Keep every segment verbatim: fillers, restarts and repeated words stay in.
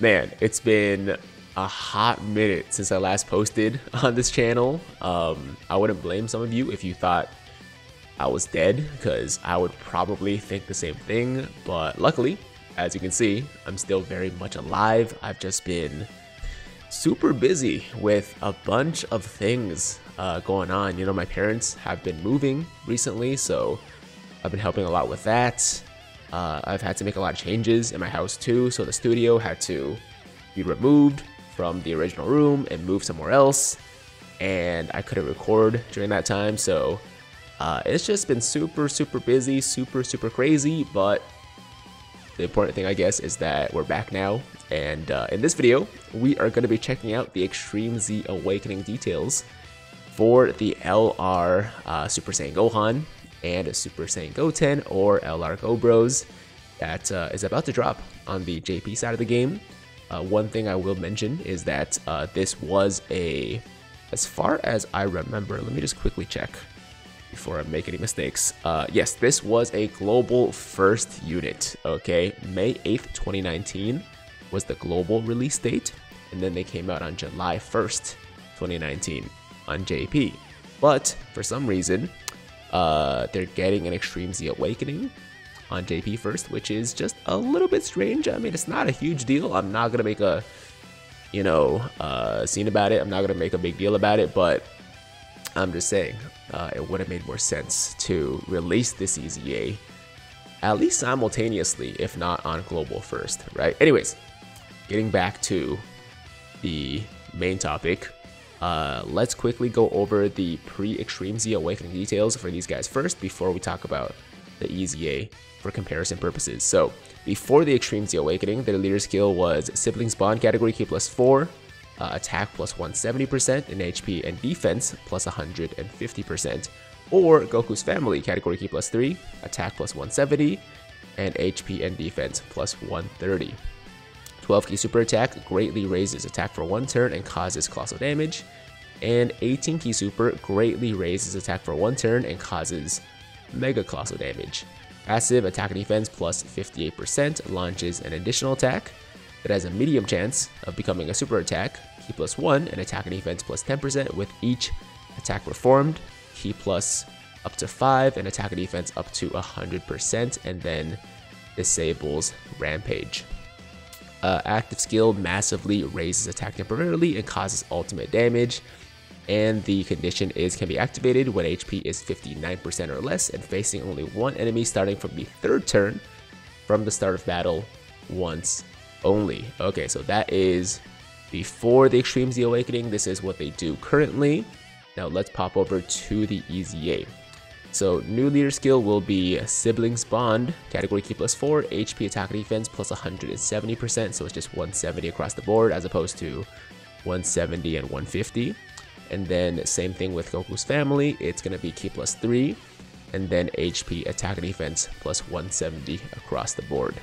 man, it's been a hot minute since I last posted on this channel. Um, I wouldn't blame some of you if you thought I was dead, because I would probably think the same thing. But luckily, as you can see, I'm still very much alive. I've just been super busy with a bunch of things uh, going on. You know, my parents have been moving recently, so I've been helping a lot with that. Uh, I've had to make a lot of changes in my house too, so the studio had to be removed from the original room and move somewhere else, and I couldn't record during that time, so uh, it's just been super super busy, super super crazy. But the important thing, I guess, is that we're back now, and uh, in this video we are going to be checking out the Extreme Z Awakening details for the L R uh, Super Saiyan Gohan and Super Saiyan Goten, or L R Go Bros, that uh, is about to drop on the J P side of the game. Uh, one thing I will mention is that uh, this was a, as far as I remember, let me just quickly check before I make any mistakes. Uh, yes, this was a global first unit, okay? May eighth, twenty nineteen was the global release date, and then they came out on July first, twenty nineteen on J P. But for some reason, uh, they're getting an Extreme Z Awakening on J P first, which is just a little bit strange. I mean, it's not a huge deal. I'm not gonna make a, you know, uh, scene about it. I'm not gonna make a big deal about it, but I'm just saying, uh, it would have made more sense to release this E Z A at least simultaneously, if not on global first, right? Anyways, getting back to the main topic, uh, let's quickly go over the pre-Extreme Z Awakening details for these guys first before we talk about the E Z A for comparison purposes. So before the Extreme Z Awakening, their leader skill was Sibling's Bond category key plus four, uh, attack plus one hundred seventy percent, and H P and defense plus one hundred fifty percent, or Goku's Family category key plus three, attack plus one hundred seventy, and H P and defense plus one hundred thirty. twelve key super attack greatly raises attack for one turn and causes colossal damage, and eighteen key super greatly raises attack for one turn and causes mega colossal damage. Passive attack and defense plus fifty-eight percent launches an additional attack that has a medium chance of becoming a super attack, key plus one, and attack and defense plus ten percent with each attack performed, key plus up to five, and attack and defense up to one hundred percent, and then disables Rampage. Uh, active skill massively raises attack temporarily and causes ultimate damage, and the condition is can be activated when H P is fifty-nine percent or less and facing only one enemy starting from the third turn from the start of battle once only. Okay, so that is before the Extreme Z Awakening. This is what they do currently. Now let's pop over to the E Z A. So new leader skill will be Siblings Bond, category key plus four, H P attack and defense plus one hundred seventy percent, so it's just one hundred seventy across the board as opposed to one hundred seventy and one hundred fifty. And then same thing with Goku's Family, it's going to be key plus three, and then H P, attack and defense plus one hundred seventy across the board.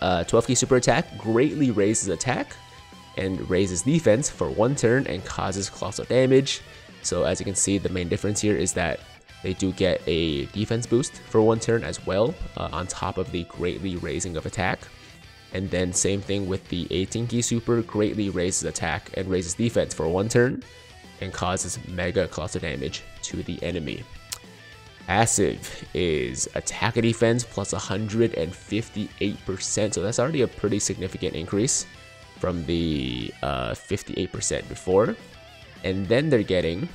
Uh, twelve key super attack greatly raises attack and raises defense for one turn and causes colossal damage. So as you can see, the main difference here is that they do get a defense boost for one turn as well, uh, on top of the greatly raising of attack. And then same thing with the eighteen key super, greatly raises attack and raises defense for one turn and causes mega colossal damage to the enemy. Passive is attack and defense plus one hundred fifty-eight percent, so that's already a pretty significant increase from the uh, fifty-eight percent before. And then they're getting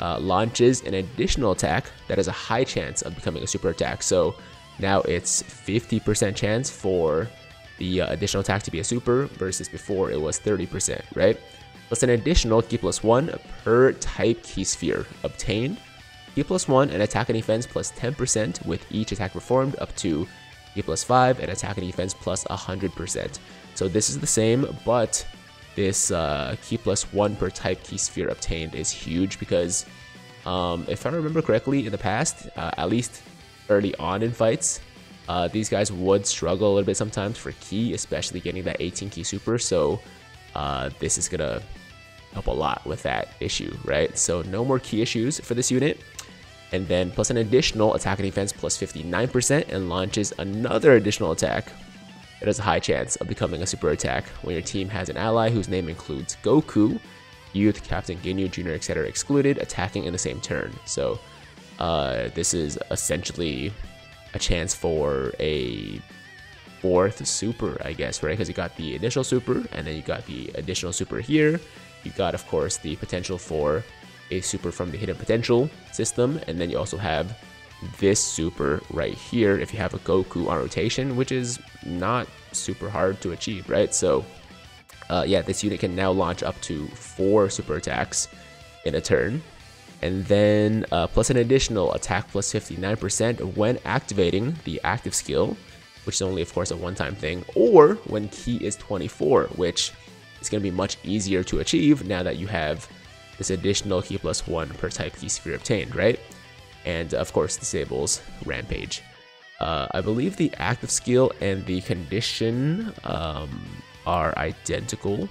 uh, launches an additional attack that has a high chance of becoming a super attack. So now it's fifty percent chance for the uh, additional attack to be a super versus before it was thirty percent, right? Plus an additional key plus one per type key sphere obtained, key plus one and attack and defense plus ten percent with each attack performed up to key plus five and attack and defense plus one hundred percent. So this is the same, but this uh, key plus one per type key sphere obtained is huge because um, if I remember correctly in the past, uh, at least early on in fights, uh, these guys would struggle a little bit sometimes for key, especially getting that eighteen key super. So Uh, this is gonna help a lot with that issue, right? So no more key issues for this unit. And then plus an additional attack and defense plus fifty-nine percent and launches another additional attack it has a high chance of becoming a super attack when your team has an ally whose name includes Goku, Youth, Captain Ginyu, Junior, et cetera excluded, attacking in the same turn. So uh, this is essentially a chance for a fourth super, I guess, right? Because you got the initial super, and then you got the additional super here. You got, of course, the potential for a super from the Hidden Potential system, and then you also have this super right here if you have a Goku on rotation, which is not super hard to achieve, right? So uh, yeah, this unit can now launch up to four super attacks in a turn, and then uh, plus an additional attack plus fifty-nine percent when activating the active skill, which is only, of course, a one-time thing, or when ki is twenty-four, which is going to be much easier to achieve now that you have this additional ki plus one per type ki sphere obtained, right? And of course disables Rampage. Uh, I believe the active skill and the condition um, are identical.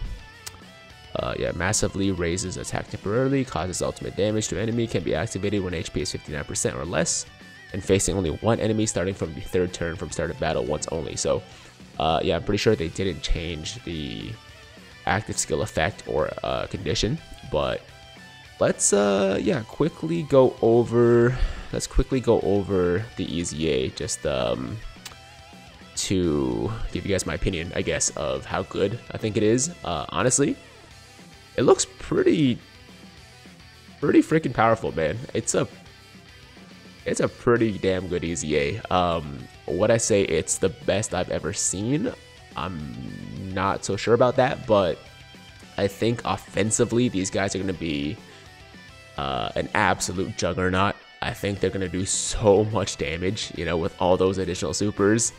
Uh, yeah, massively raises attack temporarily, causes ultimate damage to enemy, can be activated when H P is fifty-nine percent or less, and facing only one enemy starting from the third turn from start of battle once only. So uh, yeah, I'm pretty sure they didn't change the active skill effect or uh, condition, but let's uh yeah quickly go over let's quickly go over the E Z A just um to give you guys my opinion, I guess, of how good I think it is. Uh honestly, it looks pretty pretty freaking powerful, man. It's a it's a pretty damn good E Z A. Um would I say it's the best I've ever seen? I'm not so sure about that, but I think offensively these guys are going to be uh, an absolute juggernaut. I think they're going to do so much damage, you know, with all those additional supers,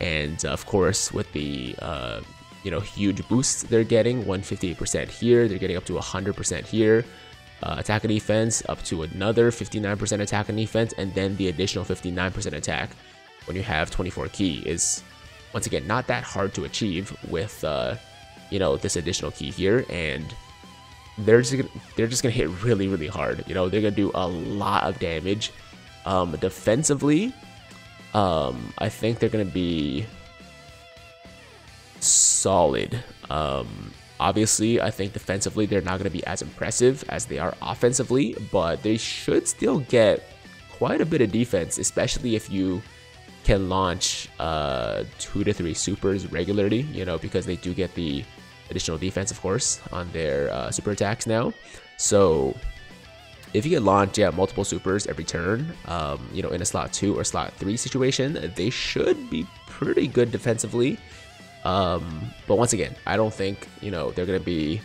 and of course with the uh, you know, huge boosts they're getting. One hundred fifty-eight percent here, they're getting up to one hundred percent here. Uh, attack and defense up to another fifty-nine percent attack and defense, and then the additional fifty-nine percent attack when you have twenty-four ki is, once again, not that hard to achieve with uh, you know, this additional ki here. And they're just gonna, they're just gonna hit really, really hard. You know, they're gonna do a lot of damage. Um, defensively, um, I think they're gonna be solid. Um, obviously, I think defensively they're not gonna be as impressive as they are offensively, but they should still get quite a bit of defense, especially if you can launch uh, two to three supers regularly, you know, because they do get the additional defense, of course, on their uh, super attacks now. So if you can launch, yeah, multiple supers every turn, um, you know, in a slot two or slot three situation, they should be pretty good defensively. Um, but once again, I don't think, you know, they're going to be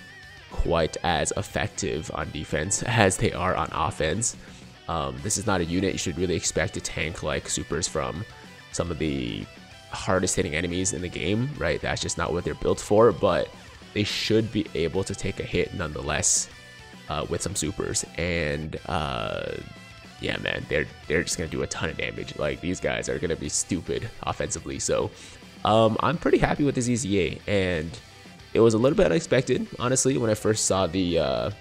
quite as effective on defense as they are on offense. Um, this is not a unit you should really expect to tank like supers from some of the hardest hitting enemies in the game, right? That's just not what they're built for, but they should be able to take a hit nonetheless uh, with some supers. And uh, yeah, man, they're they're just gonna do a ton of damage. Like, these guys are gonna be stupid offensively. So um, I'm pretty happy with this E Z A, and it was a little bit unexpected, honestly, when I first saw the uh,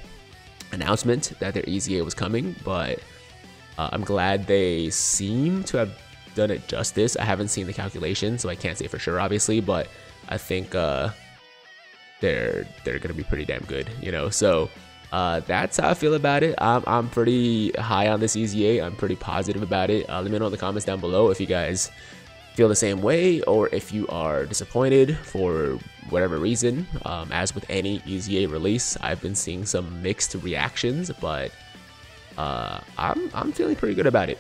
announcement that their E Z A was coming, but uh, I'm glad they seem to have done it justice. I haven't seen the calculation, so I can't say for sure, obviously, but I think uh, they're they're gonna be pretty damn good, you know. So uh, that's how I feel about it. I'm, I'm pretty high on this E Z A. I'm pretty positive about it. Uh, let me know in the comments down below if you guys feel the same way, or if you are disappointed for whatever reason. Um, as with any E Z A release, I've been seeing some mixed reactions, but uh, I'm, I'm feeling pretty good about it.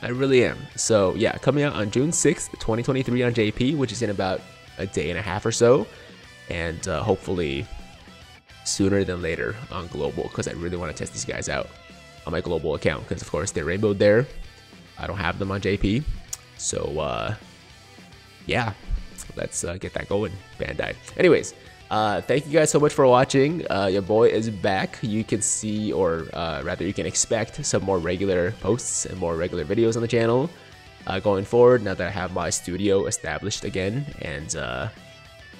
I really am. So yeah, coming out on June sixth, twenty twenty-three on J P, which is in about a day and a half or so, and uh, hopefully sooner than later on global, because I really want to test these guys out on my global account, because of course they're rainbowed there. I don't have them on J P. So uh, yeah, let's uh, get that going, Bandai. Anyways, uh, thank you guys so much for watching. Uh, your boy is back. You can see, or uh, rather you can expect, some more regular posts and more regular videos on the channel uh, going forward, now that I have my studio established again, and uh,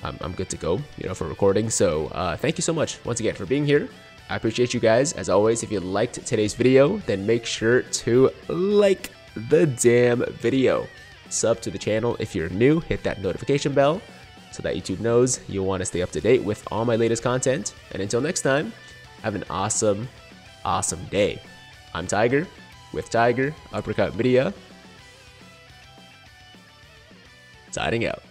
I'm, I'm good to go, you know, for recording. So uh, thank you so much once again for being here. I appreciate you guys. As always, if you liked today's video, then make sure to like the damn video. Sub to the channel if you're new, hit that notification bell so that YouTube knows you'll want to stay up to date with all my latest content. And until next time, have an awesome, awesome day. I'm Tiger with Tiger Uppercut Media, signing out.